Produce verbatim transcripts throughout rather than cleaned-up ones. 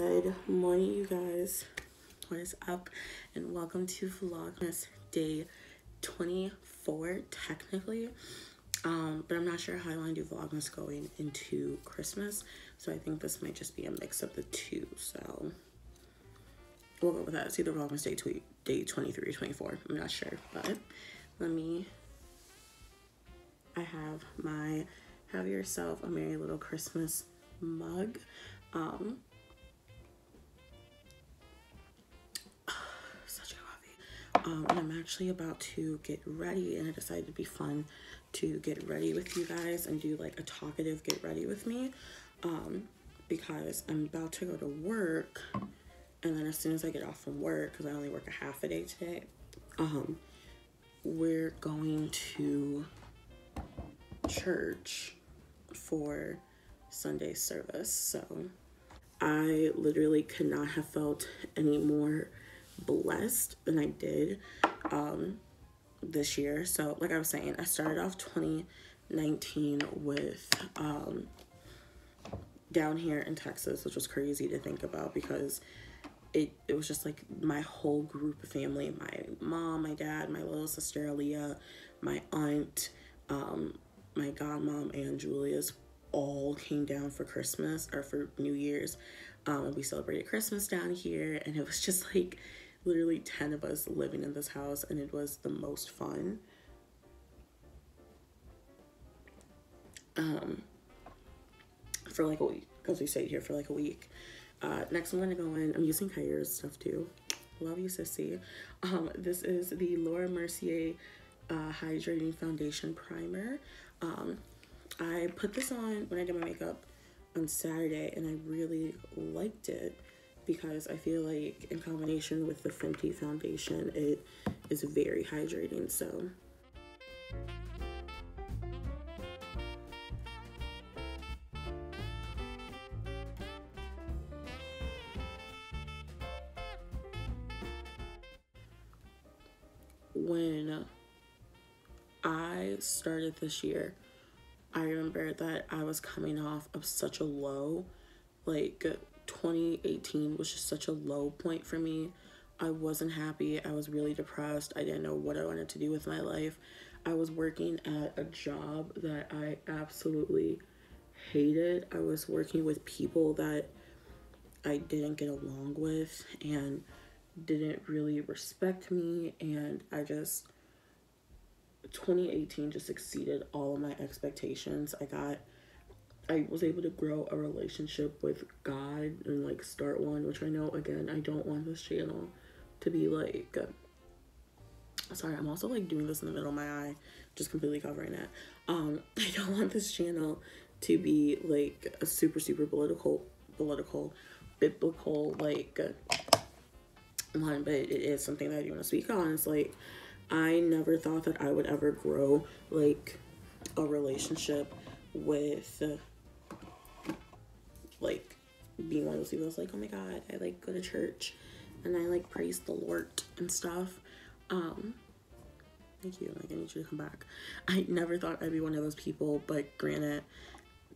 Good morning, you guys. What is up? And welcome to Vlogmas day twenty-four, technically. Um, but I'm not sure how I want to do Vlogmas going into Christmas. So I think this might just be a mix of the two. So we'll go with that. It's either Vlogmas day, tw day twenty-three or twenty-four. I'm not sure. But let me... I have my Have Yourself a Merry Little Christmas mug. Um, such a coffee. Um, and I'm actually about to get ready, and I decided it'd be fun to get ready with you guys and do like a talkative get ready with me, um, because I'm about to go to work, and then as soon as I get off from work, because I only work a half a day today, um, we're going to church for Sunday service. So I literally could not have felt any more blessed than I did um this year. So like I was saying, I started off twenty nineteen with um down here in Texas, which was crazy to think about because it it was just like my whole group of family, my mom, my dad, my little sister Aaliyah, my aunt, um my godmom, and Julia's all came down for Christmas or for New Year's, um and we celebrated Christmas down here, and it was just like literally ten of us living in this house, and it was the most fun. Um for like a week, because we stayed here for like a week. Uh next I'm gonna go in, I'm using Kiehl's stuff too, love you sissy. Um this is the Laura Mercier uh hydrating foundation primer. um I put this on when I did my makeup on Saturday, and I really liked it because I feel like in combination with the Fenty foundation, it is very hydrating. So when I started this year, I remember that I was coming off of such a low. Like twenty eighteen was just such a low point for me. I wasn't happy. I was really depressed. I didn't know what I wanted to do with my life. I was working at a job that I absolutely hated. I was working with people that I didn't get along with and didn't really respect me, and I just twenty eighteen just exceeded all of my expectations. I got, I was able to grow a relationship with God and like start one, which I know, again, I don't want this channel to be like, sorry, I'm also like doing this in the middle of my eye, just completely covering it. Um, I don't want this channel to be like a super, super political, political, biblical, like one, but it is something that I do want to speak on. It's like, I never thought that I would ever grow like a relationship with uh, like being one of those people that's like, oh my God, I like go to church and I like praise the Lord and stuff. Um, thank you, like I need you to come back. I never thought I'd be one of those people, but granted,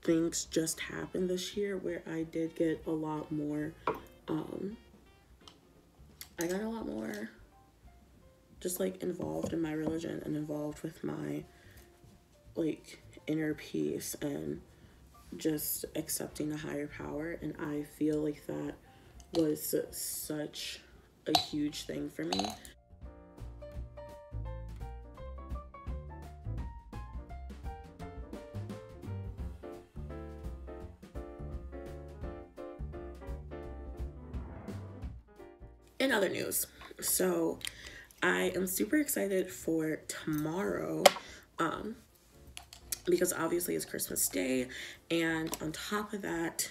things just happened this year where I did get a lot more, um, I got a lot more just like involved in my religion and involved with my like inner peace and just accepting a higher power, and I feel like that was such a huge thing for me. In other news, so I am super excited for tomorrow, um, because obviously it's Christmas Day, and on top of that,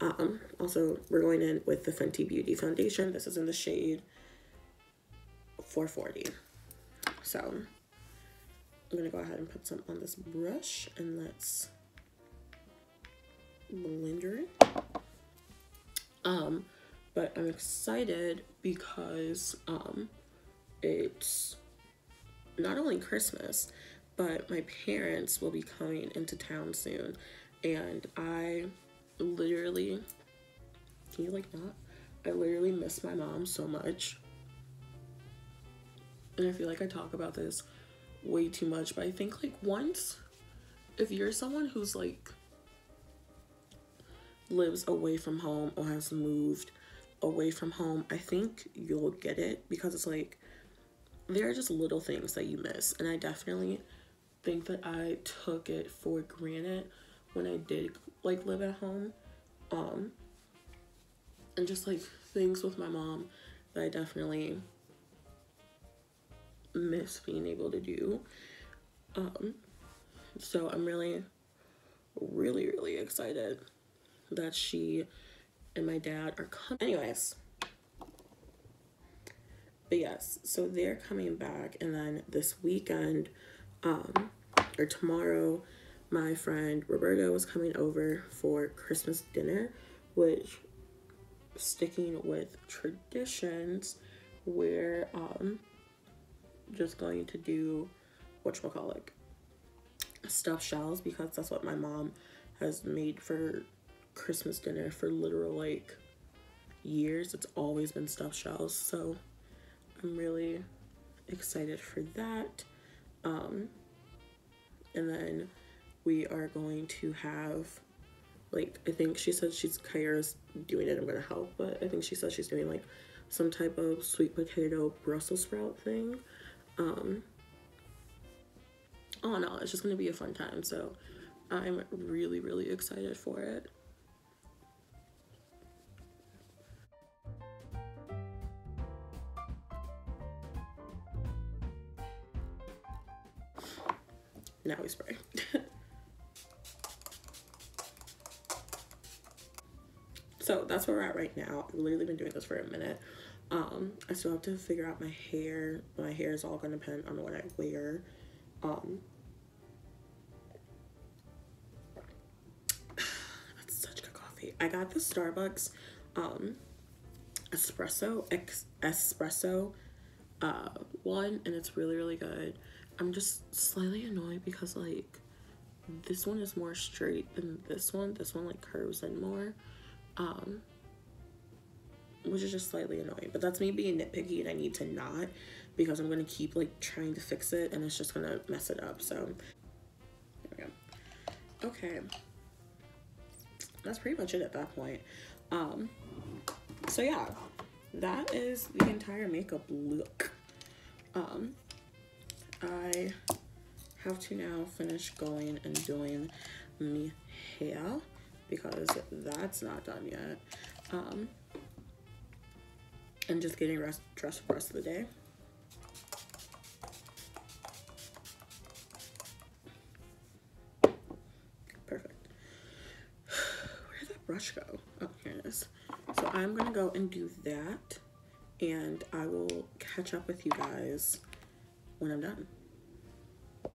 um, also we're going in with the Fenty Beauty foundation. This is in the shade four forty. So I'm gonna go ahead and put some on this brush, and let's blender it. Um, but I'm excited because um. It's not only Christmas, but my parents will be coming into town soon, and I literally can you like not? I literally miss my mom so much. And I feel like I talk about this way too much, but I think like once, if you're someone who's like lives away from home or has moved away from home, I think you'll get it, because it's like there are just little things that you miss. And I definitely think that I took it for granted when I did like live at home, um and just like things with my mom that I definitely miss being able to do. Um so I'm really really really excited that she and my dad are coming. Anyways, but yes, so they're coming back, and then this weekend, um or tomorrow, my friend Roberta was coming over for Christmas dinner, which, sticking with traditions, we're um just going to do whatchamacallit stuffed shells, because that's what my mom has made for Christmas dinner for literal like years. It's always been stuffed shells, so I'm really excited for that. Um and then we are going to have, like, I think she said she's Kyra's doing it, I'm gonna help, but I think she said she's doing like some type of sweet potato Brussels sprout thing. Um oh no, it's just gonna be a fun time, so I'm really really excited for it. Now we spray. So that's where we're at right now. I've literally been doing this for a minute. Um, I still have to figure out my hair. My hair is all gonna depend on what I wear. Um, that's such good coffee. I got the Starbucks um, espresso ex espresso uh, one, and it's really really good. I'm just slightly annoyed because like this one is more straight than this one. This one like curves in more. Um, which is just slightly annoying, but that's me being nitpicky, and I need to not, because I'm gonna keep like trying to fix it and it's just gonna mess it up. So there we go. Okay, that's pretty much it at that point. Um, so yeah, that is the entire makeup look. Um, I have to now finish going and doing my hair, because that's not done yet. Um, and just getting rest, dressed for the rest of the day. Perfect. Where did that brush go? Oh, here it is. So I'm gonna go and do that, and I will catch up with you guys when I'm done.